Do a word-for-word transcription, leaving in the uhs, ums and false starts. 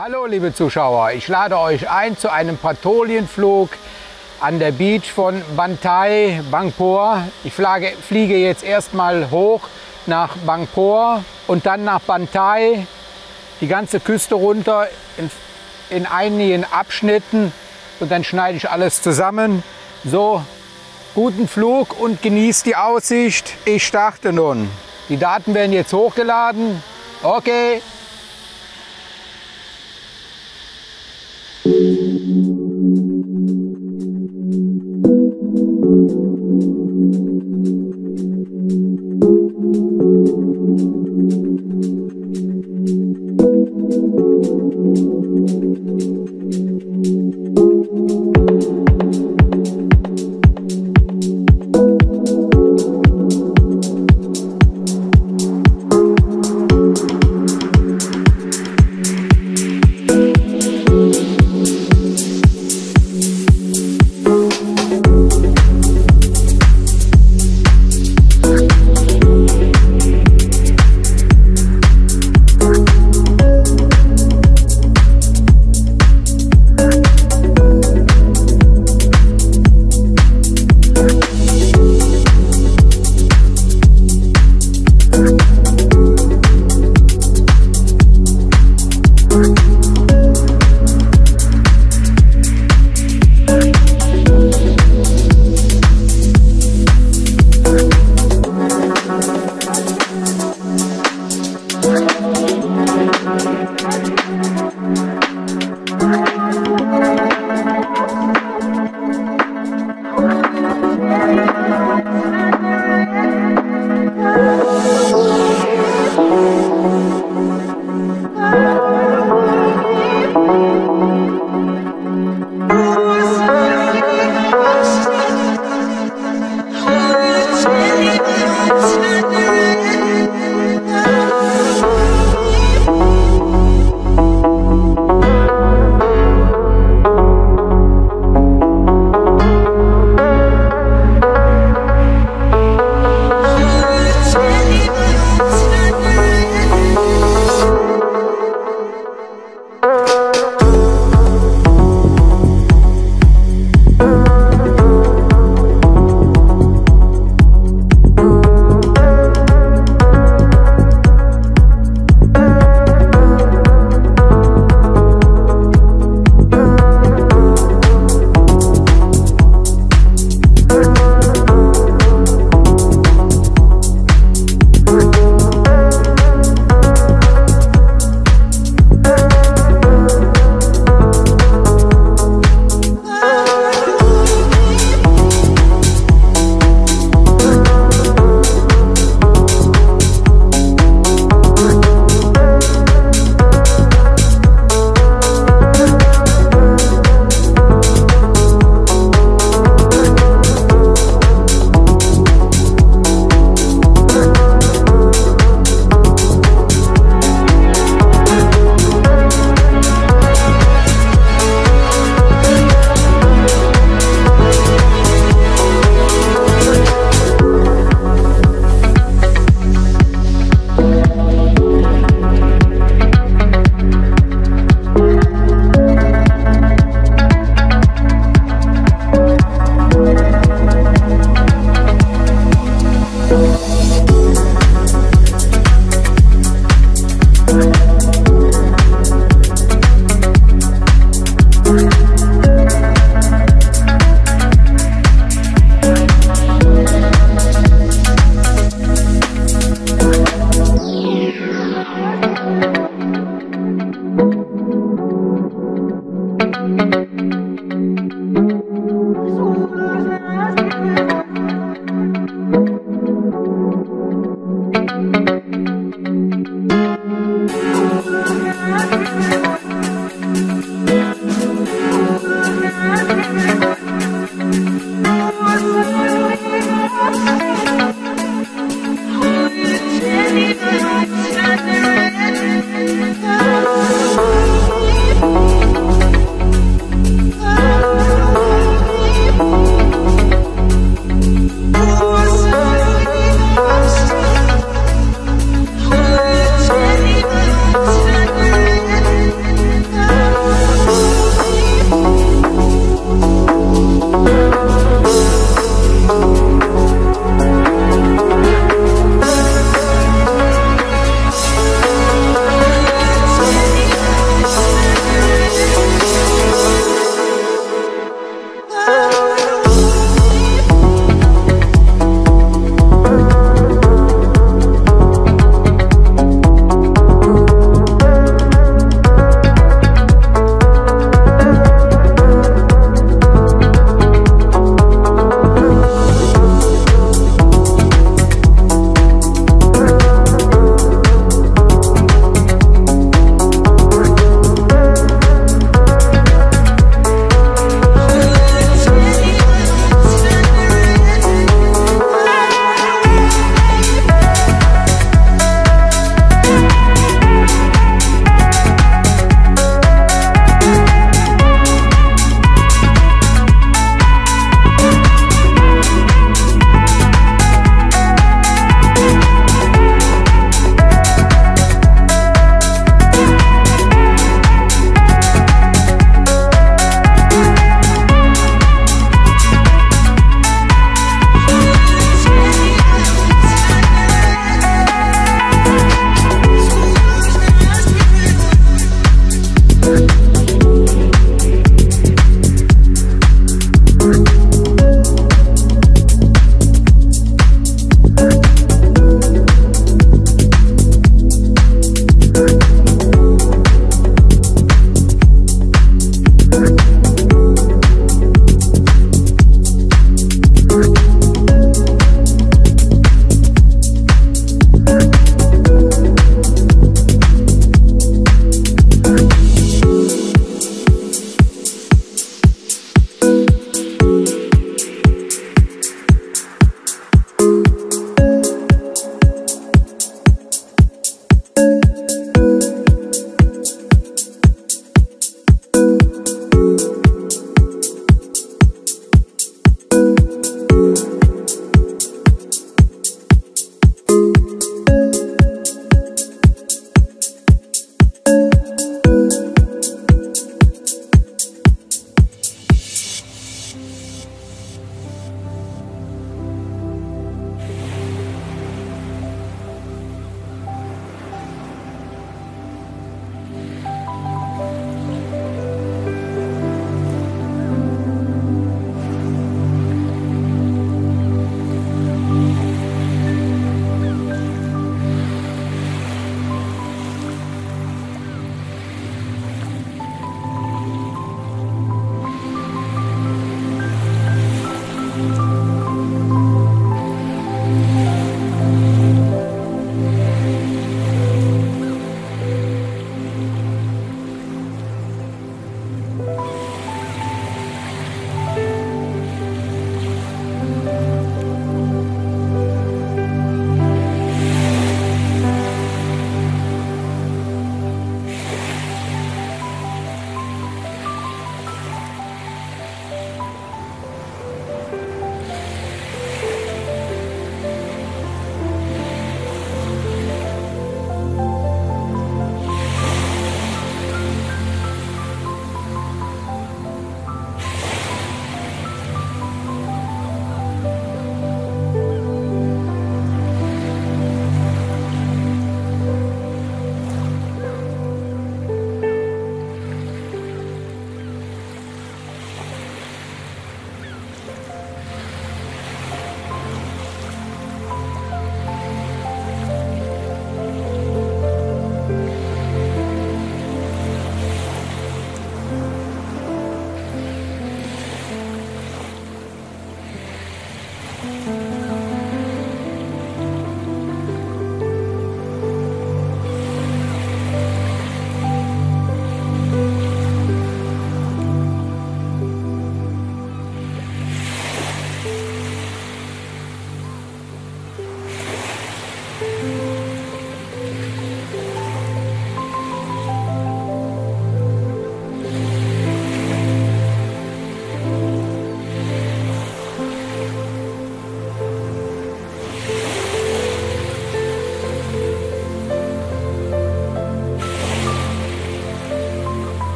Hallo liebe Zuschauer, ich lade euch ein zu einem Patrouillenflug an der Beach von Baan Tai, Bang Por. Ich flage, fliege jetzt erstmal hoch nach Bang Por und dann nach Baan Tai, die ganze Küste runter in, in einigen Abschnitten und dann schneide ich alles zusammen. So, guten Flug und genießt die Aussicht. Ich starte nun. Die Daten werden jetzt hochgeladen. Okay. We'll be right back.